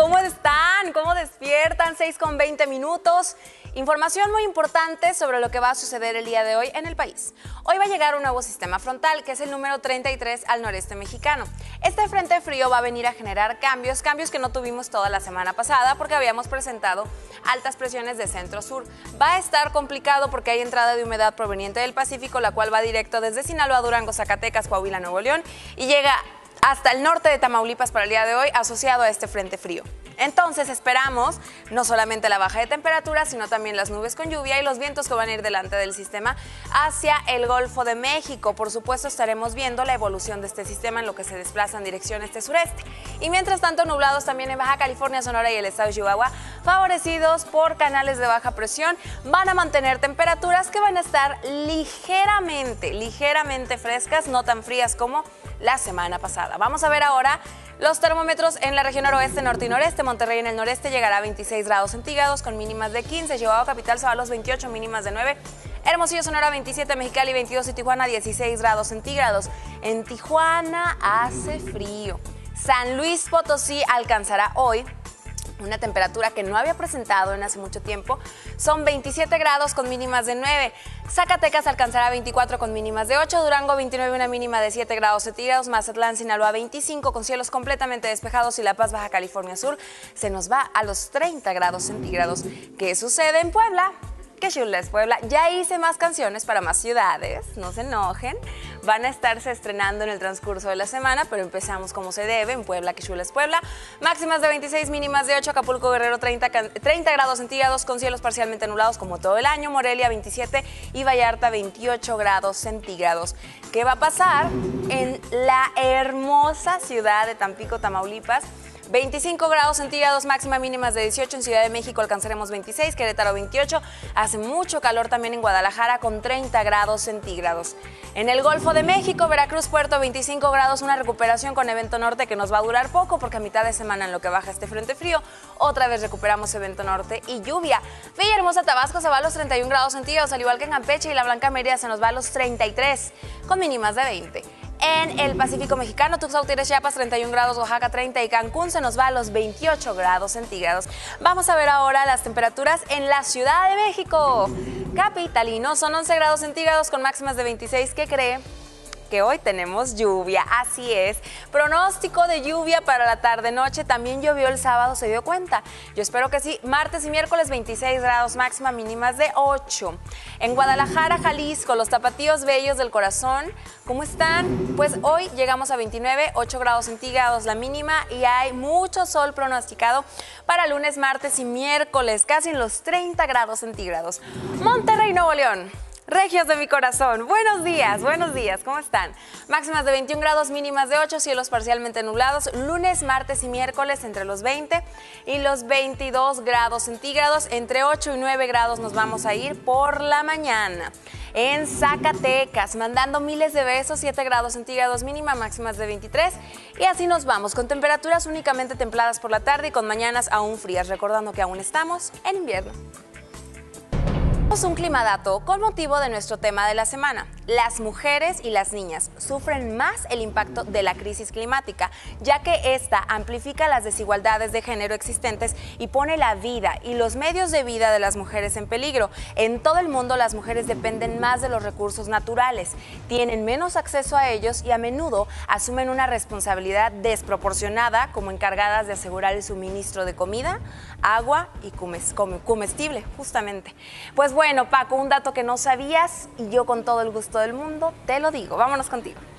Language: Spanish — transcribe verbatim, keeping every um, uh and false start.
¿Cómo están? ¿Cómo despiertan? seis con veinte minutos. Información muy importante sobre lo que va a suceder el día de hoy en el país. Hoy va a llegar un nuevo sistema frontal, que es el número treinta y tres al noreste mexicano. Este frente frío va a venir a generar cambios, cambios que no tuvimos toda la semana pasada porque habíamos presentado altas presiones de centro-sur. Va a estar complicado porque hay entrada de humedad proveniente del Pacífico, la cual va directo desde Sinaloa, Durango, Zacatecas, Coahuila, Nuevo León y llega hasta el norte de Tamaulipas para el día de hoy, asociado a este frente frío. Entonces esperamos no solamente la baja de temperatura, sino también las nubes con lluvia y los vientos que van a ir delante del sistema hacia el Golfo de México. Por supuesto, estaremos viendo la evolución de este sistema en lo que se desplaza en dirección este-sureste. Y mientras tanto, nublados también en Baja California, Sonora y el estado de Chihuahua, favorecidos por canales de baja presión, van a mantener temperaturas que van a estar ligeramente, ligeramente frescas, no tan frías como la semana pasada. Vamos a ver ahora los termómetros en la región noroeste, norte y noreste. Monterrey en el noreste llegará a veintiséis grados centígrados con mínimas de quince. Chihuahua capital se va a los veintiocho, mínimas de nueve. Hermosillo, Sonora veintisiete, Mexicali veintidós y Tijuana dieciséis grados centígrados. En Tijuana hace frío. San Luis Potosí alcanzará hoy una temperatura que no había presentado en hace mucho tiempo. Son veintisiete grados con mínimas de nueve. Zacatecas alcanzará veinticuatro con mínimas de ocho. Durango veintinueve, una mínima de siete grados centígrados. Mazatlán, Sinaloa veinticinco con cielos completamente despejados. Y La Paz, Baja California Sur, se nos va a los treinta grados centígrados. ¿Qué sucede en Puebla? Que chula es Puebla. Ya hice más canciones para más ciudades, no se enojen. Van a estarse estrenando en el transcurso de la semana, pero empezamos como se debe en Puebla, que chula es Puebla. Máximas de veintiséis, mínimas de ocho. Acapulco, Guerrero treinta grados centígrados con cielos parcialmente nublados como todo el año. Morelia veintisiete y Vallarta veintiocho grados centígrados. ¿Qué va a pasar en la hermosa ciudad de Tampico, Tamaulipas? veinticinco grados centígrados, máxima mínimas de dieciocho. En Ciudad de México alcanzaremos veintiséis, Querétaro veintiocho. Hace mucho calor también en Guadalajara con treinta grados centígrados. En el Golfo de México, Veracruz, Puerto veinticinco grados, una recuperación con evento norte que nos va a durar poco porque a mitad de semana en lo que baja este frente frío, otra vez recuperamos evento norte y lluvia. Villahermosa, Tabasco se va a los treinta y un grados centígrados, al igual que en Campeche, y la Blanca Mérida se nos va a los treinta y tres con mínimas de veinte. En el Pacífico mexicano, Tuxtla Gutiérrez, Chiapas, treinta y un grados, Oaxaca, treinta y Cancún se nos va a los veintiocho grados centígrados. Vamos a ver ahora las temperaturas en la Ciudad de México. Capitalino, son once grados centígrados con máximas de veintiséis. ¿Qué cree? Que hoy tenemos lluvia, así es. Pronóstico de lluvia para la tarde-noche, también llovió el sábado, ¿se dio cuenta? Yo espero que sí. Martes y miércoles veintiséis grados, máxima mínimas de ocho. En Guadalajara, Jalisco, los tapatíos bellos del corazón, ¿cómo están? Pues hoy llegamos a veintinueve, ocho grados centígrados la mínima y hay mucho sol pronosticado para lunes, martes y miércoles, casi en los treinta grados centígrados. Monterrey, Nuevo León. Regios de mi corazón, buenos días, buenos días, ¿cómo están? Máximas de veintiún grados, mínimas de ocho, cielos parcialmente nublados, lunes, martes y miércoles entre los veinte y los veintidós grados centígrados, entre ocho y nueve grados nos vamos a ir por la mañana. En Zacatecas, mandando miles de besos, siete grados centígrados mínima, máximas de veintitrés. Y así nos vamos, con temperaturas únicamente templadas por la tarde y con mañanas aún frías, recordando que aún estamos en invierno. Un climadato con motivo de nuestro tema de la semana. Las mujeres y las niñas sufren más el impacto de la crisis climática, ya que esta amplifica las desigualdades de género existentes y pone la vida y los medios de vida de las mujeres en peligro. En todo el mundo, las mujeres dependen más de los recursos naturales, tienen menos acceso a ellos y a menudo asumen una responsabilidad desproporcionada, como encargadas de asegurar el suministro de comida, agua y comestible, justamente. Pues bueno, Paco, un dato que no sabías y yo con todo el gusto del mundo te lo digo. Vámonos contigo.